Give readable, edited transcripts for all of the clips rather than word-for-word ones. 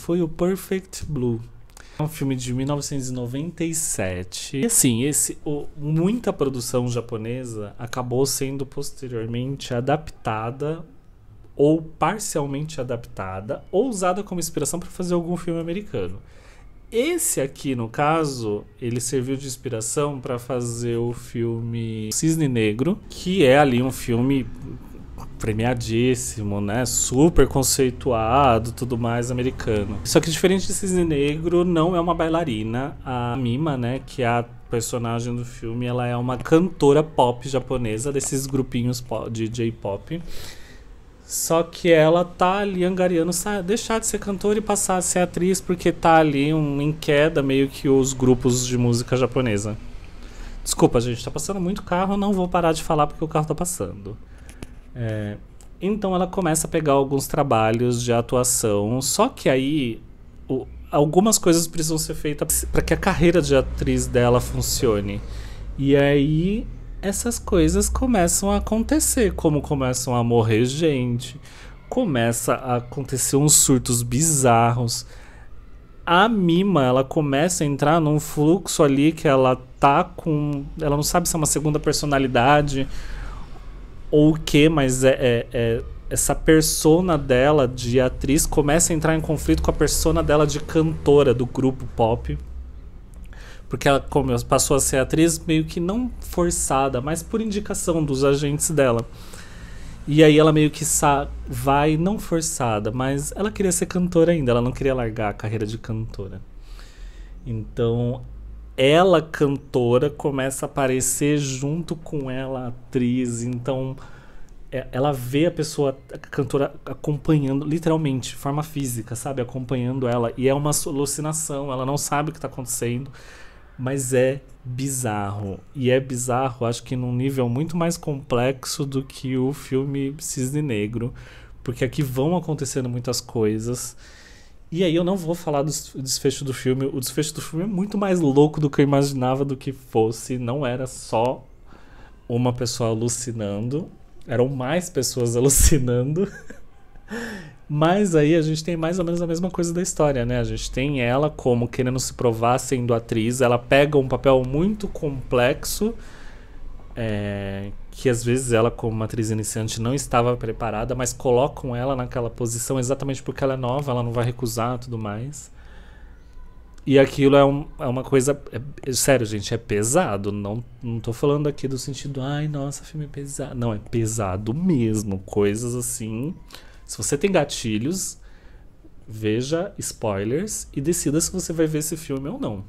foi o Perfect Blue. É um filme de 1997. E assim, muita produção japonesa acabou sendo posteriormente adaptada ou parcialmente adaptada ou usada como inspiração para fazer algum filme americano. Esse aqui, no caso, ele serviu de inspiração para fazer o filme Cisne Negro, que é ali um filme premiadíssimo, né? Super conceituado, tudo mais americano. Só que diferente de Cisne Negro, não é uma bailarina. A Mima, né, que é a personagem do filme, ela é uma cantora pop japonesa desses grupinhos de J-pop. Só que ela tá ali angariando deixar de ser cantora e passar a ser atriz, porque tá ali em queda meio que os grupos de música japonesa. Desculpa, gente, tá passando muito carro, não vou parar de falar porque o carro tá passando. Então ela começa a pegar alguns trabalhos de atuação, só que aí algumas coisas precisam ser feitas para que a carreira de atriz dela funcione. E aí essas coisas começam a acontecer, como começam a morrer gente, começa a acontecer uns surtos bizarros. A Mima, ela começa a entrar num fluxo ali que ela tá com... Ela não sabe se é uma segunda personalidade ou o que, mas essa persona dela de atriz começa a entrar em conflito com a persona dela de cantora do grupo pop. Porque ela, como ela passou a ser atriz, meio que não forçada, mas por indicação dos agentes dela. E aí ela meio que vai, não forçada, mas ela queria ser cantora ainda, ela não queria largar a carreira de cantora. Então, ela, cantora, começa a aparecer junto com ela, atriz. Então, ela vê a pessoa, a cantora, acompanhando, literalmente, de forma física, sabe? Acompanhando ela. E é uma alucinação, ela não sabe o que está acontecendo. Mas é bizarro. E é bizarro, acho que num nível muito mais complexo do que o filme Cisne Negro. Porque aqui vão acontecendo muitas coisas. E aí eu não vou falar do desfecho do filme. O desfecho do filme é muito mais louco do que eu imaginava do que fosse. Não era só uma pessoa alucinando. Eram mais pessoas alucinando. Mas aí a gente tem mais ou menos a mesma coisa da história, né? A gente tem ela como querendo se provar sendo atriz. Ela pega um papel muito complexo, que às vezes ela como uma atriz iniciante não estava preparada, mas colocam ela naquela posição exatamente porque ela é nova, ela não vai recusar e tudo mais. E aquilo é uma coisa... sério, gente, é pesado. Não tô falando aqui do sentido... Ai, nossa, filme é pesado. Não, é pesado mesmo. Coisas assim... Se você tem gatilhos, veja spoilers e decida se você vai ver esse filme ou não.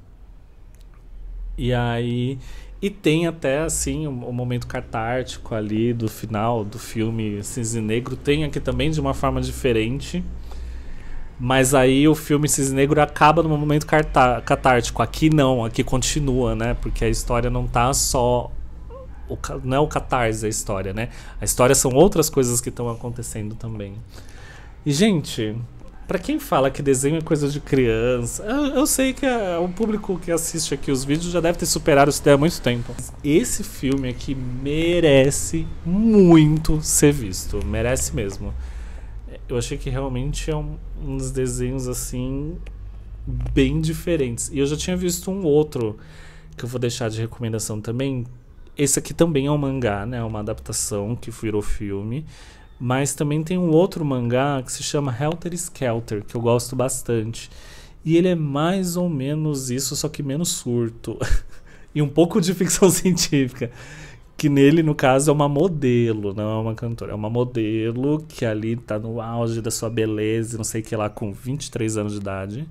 E aí... E tem até, assim, um momento catártico ali do final do filme Cisne Negro. Tem aqui também de uma forma diferente. Mas aí o filme Cisne Negro acaba num momento catártico. Aqui não, aqui continua, né? Porque a história não tá só... Não é o catarse a história, né? A história são outras coisas que estão acontecendo também. E, gente, pra quem fala que desenho é coisa de criança, eu sei que o público que assiste aqui os vídeos já deve ter superado isso daí há muito tempo. Esse filme aqui merece muito ser visto. Merece mesmo. Eu achei que realmente é uns desenhos, assim, bem diferentes. E eu já tinha visto um outro, que eu vou deixar de recomendação também. Esse aqui também é um mangá, né? É uma adaptação que virou filme. Mas também tem um outro mangá que se chama Helter Skelter, que eu gosto bastante. E ele é mais ou menos isso, só que menos surto. E um pouco de ficção científica. Que nele, no caso, é uma modelo, não é uma cantora. É uma modelo que ali tá no auge da sua beleza, não sei o que lá, com 23 anos de idade.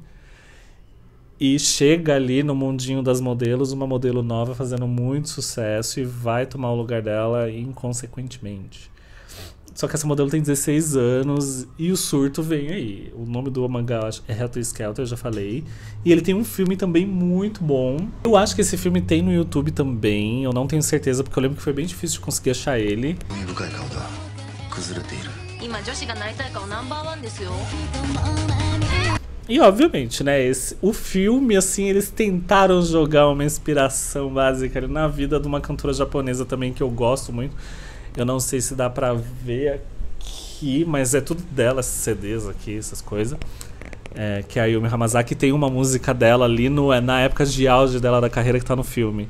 E chega ali no mundinho das modelos, uma modelo nova fazendo muito sucesso e vai tomar o lugar dela inconsequentemente. Só que essa modelo tem 16 anos e o surto vem aí. O nome do mangá é Helter Skelter, eu já falei. E ele tem um filme também muito bom. Eu acho que esse filme tem no YouTube também. Eu não tenho certeza, porque eu lembro que foi bem difícil de conseguir achar ele. E obviamente, né, o filme, assim, eles tentaram jogar uma inspiração básica na vida de uma cantora japonesa também, que eu gosto muito. Eu não sei se dá pra ver aqui, mas é tudo dela, esses CDs aqui, essas coisas. que a Yumi Hamasaki tem uma música dela ali no, na época de auge dela da carreira, que tá no filme.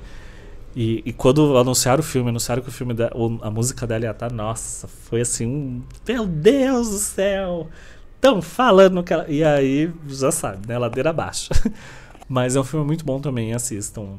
E quando anunciaram o filme, anunciaram que o filme da, a música dela ia estar, nossa, foi assim, meu Deus do céu, tão falando que ela... E aí, já sabe, né, ladeira abaixo. Mas é um filme muito bom também, assistam.